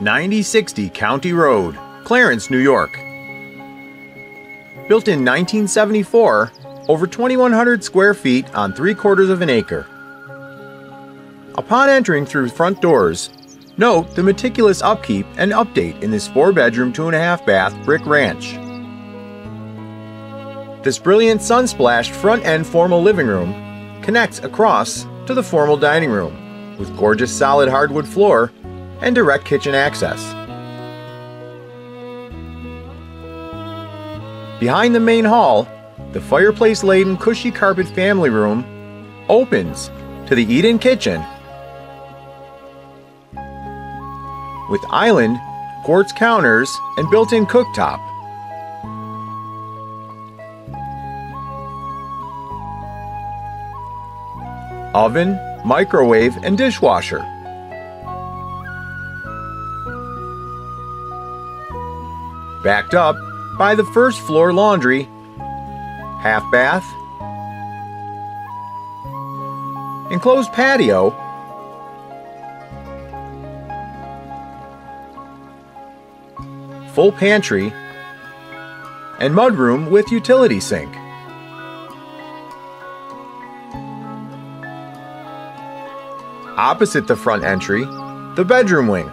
9060 County Road, Clarence, New York. Built in 1974, over 2,100 square feet on 3/4 of an acre. Upon entering through front doors, note the meticulous upkeep and update in this 4-bedroom, 2.5-bath brick ranch. This brilliant sun-splashed front-end formal living room connects across to the formal dining room with gorgeous solid hardwood floor and direct kitchen access. Behind the main hall, the fireplace-laden cushy carpet family room opens to the eat-in kitchen with island, quartz counters, and built-in cooktop. Oven, microwave, and dishwasher. Backed up by the first floor laundry, half bath, enclosed patio, full pantry, and mudroom with utility sink. Opposite the front entry, the bedroom wing.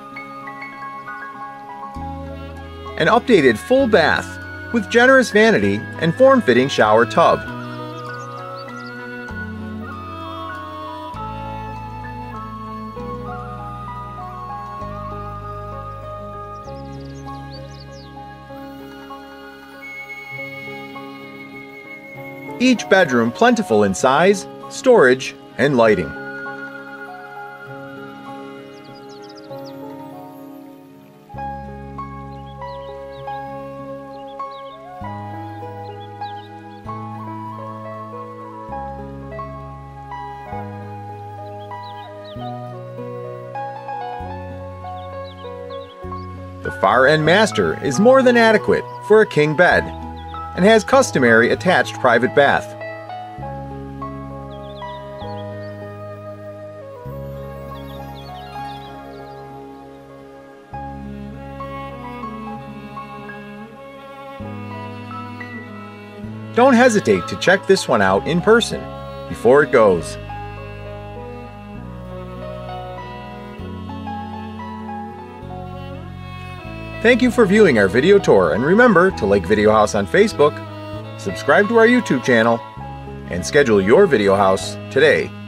An updated full bath with generous vanity and form-fitting shower tub. Each bedroom plentiful in size, storage, and lighting. The far end master is more than adequate for a king bed and has customary attached private bath. Don't hesitate to check this one out in person before it goes. Thank you for viewing our video tour, and remember to like Video House on Facebook, subscribe to our YouTube channel, and schedule your Video House today.